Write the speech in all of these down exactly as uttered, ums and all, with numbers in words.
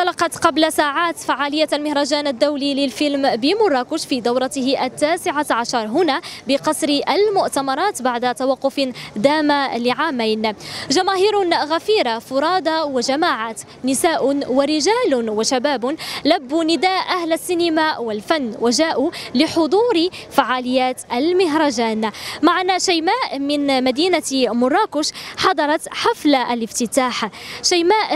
انطلقت قبل ساعات فعالية المهرجان الدولي للفيلم بمراكش في دورته التاسعة عشر هنا بقصر المؤتمرات بعد توقف دام لعامين. جماهير غفيرة فرادى وجماعات، نساء ورجال وشباب لبوا نداء أهل السينما والفن وجاءوا لحضور فعاليات المهرجان. معنا شيماء من مدينة مراكش حضرت حفل الافتتاح. شيماء،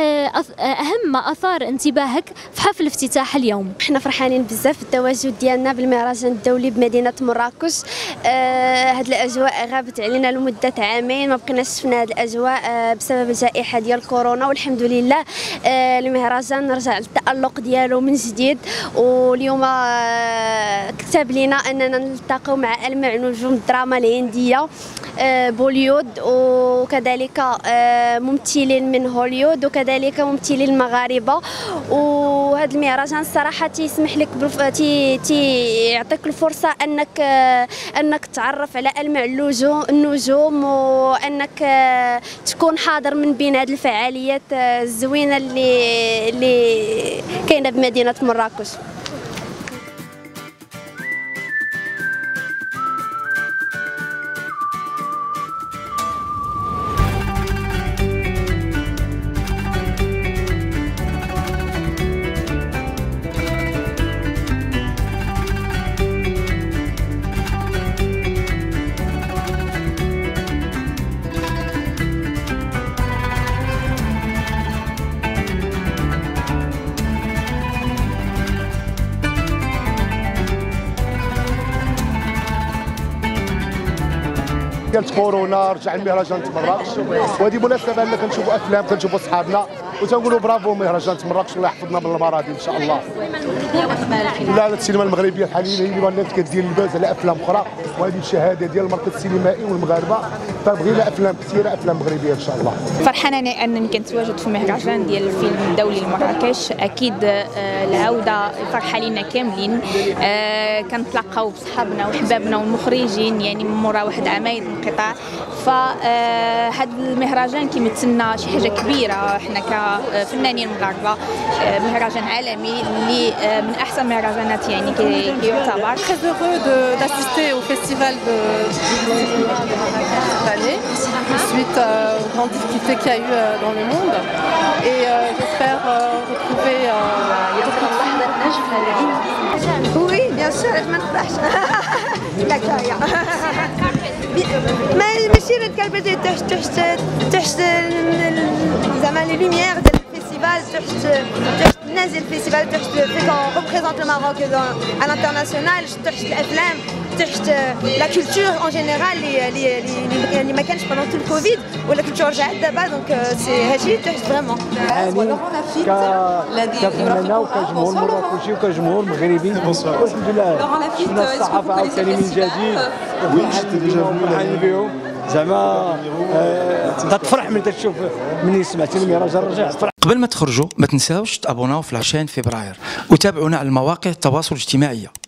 أهم ما أثار انتباهك في حفل افتتاح اليوم؟ احنا فرحانين بزاف بالتواجد ديالنا بالمهرجان الدولي بمدينة مراكش. آه هاد الأجواء غابت علينا لمدة عامين، ما بقيناش شفنا هاد الأجواء آه بسبب الجائحة ديال كورونا، والحمد لله آه المهرجان رجع للتألق ديالو من جديد. واليوم آه كتب لينا أننا نلتقيو مع ألمع نجوم الدراما الهندية، آه بوليود، وكذلك آه ممثلين من هوليود، وكذلك ممثلين مغاربة. وهذا المهرجان الصراحة تيسمح لك برف... تي... تيعطيك الفرصة أنك أنك تعرف على ألمع النجوم، وأنك تكون حاضر من بين هذه الفعاليات الزوينة اللي اللي كاينة بمدينة مراكش. ديال كورونا رجع المهرجان مراكش، وهذه مناسبه ان كنشوفوا افلام، كنشوفوا صحابنا، وتنقولوا برافو مهرجان مراكش، الله يحفظنا من المرض ان شاء الله. لا لا السينما المغربيه الحاليه هي اللي ولات كدير الباز على افلام اخرى، وهذه شهاده ديال المركز السينمائي والمغاربه، فبغينا افلام كثيره، افلام مغربيه ان شاء الله. فرحانه انا انني كنتواجد في مهرجان ديال الفيلم الدولي لمراكش. اكيد العوده فرحه لينا كاملين، كنتلاقاو بصحابنا وحبابنا والمخرجين يعني من مورا واحد عامين القطاع. فهاد المهرجان كيمثلنا شي حاجه كبيره، حنا كفنانين مغاربه، مهرجان عالمي اللي من احسن مهرجانات يعني كيعتبر. très heureux d'assister au festival de l'année suite aux grandes difficultés qu'il y a eu dans le monde, et j'espère retrouver oui bien sûr. ما نفرحش الحكايه ماشي غير الكلبه ديال تحت تحت تحت زعما لي لوميير ديال الفيستيفال، تحت تحت الناس ديال الفيستيفال، تحت كيكون ريبريزونت المغرب على الانترناسيونال، تحت الافلام، تحت لا كولتور اون جينيرال اللي اللي ما كانش بوندون تو الكوفيد، ولا كولتور رجعت دابا. دونك سي هادشي تحت فريمون كفنانة وكجمهور مراكشي وكجمهور مغربي. الحمد لله شفنا الصحافة عاوتاني من جديد، فرحانين بهم زعما، تفرح من تشوف مني سمعتي المهرجان رجع. قبل ما تخرجوا ما تنساوش تابوناو في العشرين فبراير، وتابعونا على المواقع التواصل الاجتماعية.